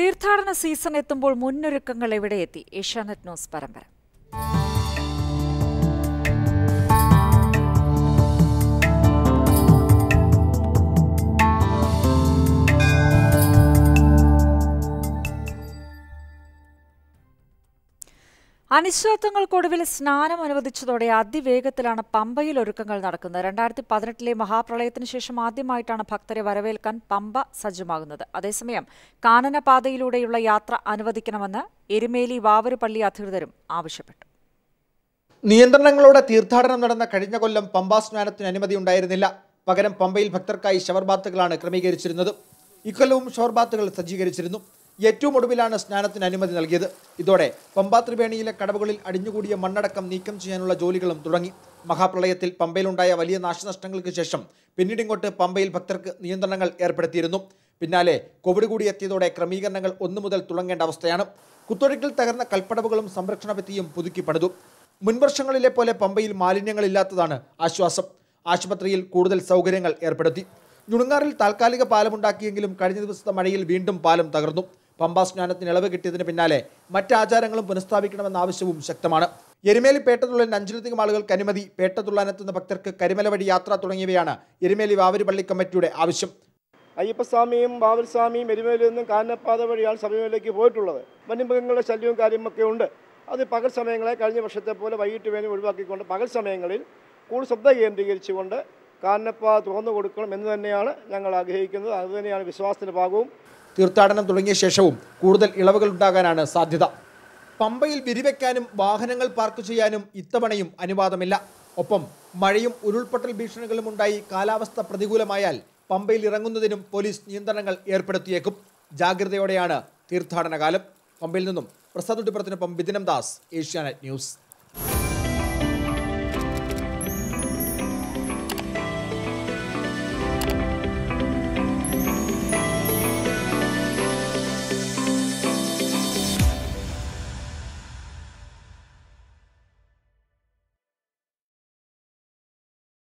തീർത്ഥാടന സീസൺ എത്തുമ്പോൾ മുന്നൊരുക്കങ്ങൾ എവിടെ എത്തി? ഏഷ്യാനെറ്റ് ന്യൂസ് പരമ്പര. അനിശ്ചിതത്വങ്ങൾക്കൊടുവിൽ സ്നാനം അനുവദിച്ചതോടെ അതിവേഗത്തിലാണ് പമ്പയിൽ ഒരുക്കങ്ങൾ നടക്കുന്നത്. 2018 മഹാപ്രളയത്തിന് ശേഷം ആദ്യമായിട്ടാണ് ഭക്തരെ വരവേൽക്കാൻ പമ്പ സജ്ജമാകുന്നത്. അതേസമയം കാനനപാതയിലൂടെയുള്ള യാത്ര അനുവദിക്കണമെന്ന് എരുമേലി വാവരുപള്ളി അധികൃതരും ആവശ്യപ്പെട്ടു. നിയന്ത്രണങ്ങളോടെ തീർത്ഥാടനം നടന്ന കഴിഞ്ഞ കൊല്ലം പമ്പാ സ്നാനത്തിന് അനുമതി ഉണ്ടായിരുന്നില്ല. പകരം പമ്പയിൽ ഭക്തർക്കായി ഷവർബാത്തുകളാണ് ക്രമീകരിച്ചിരുന്നത്. ഇക്കൊല്ലവും ഷവർബാത്തുകൾ സജ്ജീകരിച്ചിരുന്നു. ഏറ്റവും ഒടുവിലാണ് സ്നാനത്തിന് അനുമതി നൽകിയത്. ഇതോടെ പമ്പാ ത്രിവേണിയിലെ കടവുകളിൽ അടിഞ്ഞുകൂടിയ മണ്ണടക്കം നീക്കം ചെയ്യാനുള്ള ജോലികളും തുടങ്ങി. മഹാപ്രളയത്തിൽ പമ്പയിലുണ്ടായ വലിയ നാശനഷ്ടങ്ങൾക്ക് ശേഷം പിന്നീടിങ്ങോട്ട് പമ്പയിൽ ഭക്തർക്ക് നിയന്ത്രണങ്ങൾ ഏർപ്പെടുത്തിയിരുന്നു. പിന്നാലെ കോവിഡ് കൂടി എത്തിയതോടെ ക്രമീകരണങ്ങൾ ഒന്നു മുതൽ തുടങ്ങേണ്ട അവസ്ഥയാണ്. കുത്തൊഴുക്കിൽ തകർന്ന കൽപ്പടവുകളും സംരക്ഷണ ഭിത്തിയും പുതുക്കി പണിതു. മുൻവർഷങ്ങളിലെ പോലെ പമ്പയിൽ മാലിന്യങ്ങളില്ലാത്തതാണ് ആശ്വാസം. ആശുപത്രിയിൽ കൂടുതൽ സൗകര്യങ്ങൾ ഏർപ്പെടുത്തി. ഞുണുങ്ങാറിൽ താൽക്കാലിക പാലമുണ്ടാക്കിയെങ്കിലും കഴിഞ്ഞ ദിവസത്തെ മഴയിൽ വീണ്ടും പാലം തകർന്നു. പമ്പാ സ്നാനത്തിന് ഇളവ് കിട്ടിയതിന് പിന്നാലെ മറ്റാചാരങ്ങളും പുനഃസ്ഥാപിക്കണമെന്ന ആവശ്യവും ശക്തമാണ്. എരുമേലി പേട്ടതുള്ളൻ 500-ലധികം ആളുകൾക്ക് അനുമതി, പേട്ടതുള്ളാനെത്തുന്ന ഭക്തർക്ക് കരിമല വഴി യാത്ര തുടങ്ങിയവയാണ് എരുമേലി വാവരുപള്ളി കമ്മിറ്റിയുടെ ആവശ്യം. അയ്യപ്പസ്വാമിയും ബാബുസ്വാമിയും എരുമേലിൽ നിന്നും കാനനപ്പാത വഴിയാണ് ശബരിമലയിലേക്ക് പോയിട്ടുള്ളത്. വന്യമൃഗങ്ങളുടെ ശല്യവും കാര്യമൊക്കെ ഉണ്ട്. അത് പകൽ സമയങ്ങളെ കഴിഞ്ഞ വർഷത്തെ പോലെ വൈകിട്ട് വേണ്ടി ഒഴിവാക്കിക്കൊണ്ട് പകൽ സമയങ്ങളിൽ കൂടുതൽ ശ്രദ്ധ കേന്ദ്രീകരിച്ചുകൊണ്ട് കാനനപ്പാത തുറന്നു കൊടുക്കണം എന്ന് തന്നെയാണ് ഞങ്ങൾ ആഗ്രഹിക്കുന്നത്. അതുതന്നെയാണ് വിശ്വാസത്തിൻ്റെ ഭാഗവും. തീർത്ഥാടനം തുടങ്ങിയ ശേഷവും കൂടുതൽ ഇളവുകൾ ഉണ്ടാകാനാണ് സാധ്യത. പമ്പയിൽ വിരിവെക്കാനും വാഹനങ്ങൾ പാർക്ക് ചെയ്യാനും ഇത്തവണയും അനുവാദമില്ല. ഒപ്പം മഴയും ഉരുൾപൊട്ടൽ ഭീഷണികളും ഉണ്ടായി കാലാവസ്ഥ പ്രതികൂലമായാൽ പമ്പയിൽ ഇറങ്ങുന്നതിനും പോലീസ് നിയന്ത്രണങ്ങൾ ഏർപ്പെടുത്തിയേക്കും. ജാഗ്രതയോടെയാണ് തീർത്ഥാടന കാലം. പമ്പയിൽ നിന്നും പ്രസാദ് ഉട്ടിപ്പുറത്തിനൊപ്പം ബിദിനം ദാസ്, ഏഷ്യാനെറ്റ് ന്യൂസ്.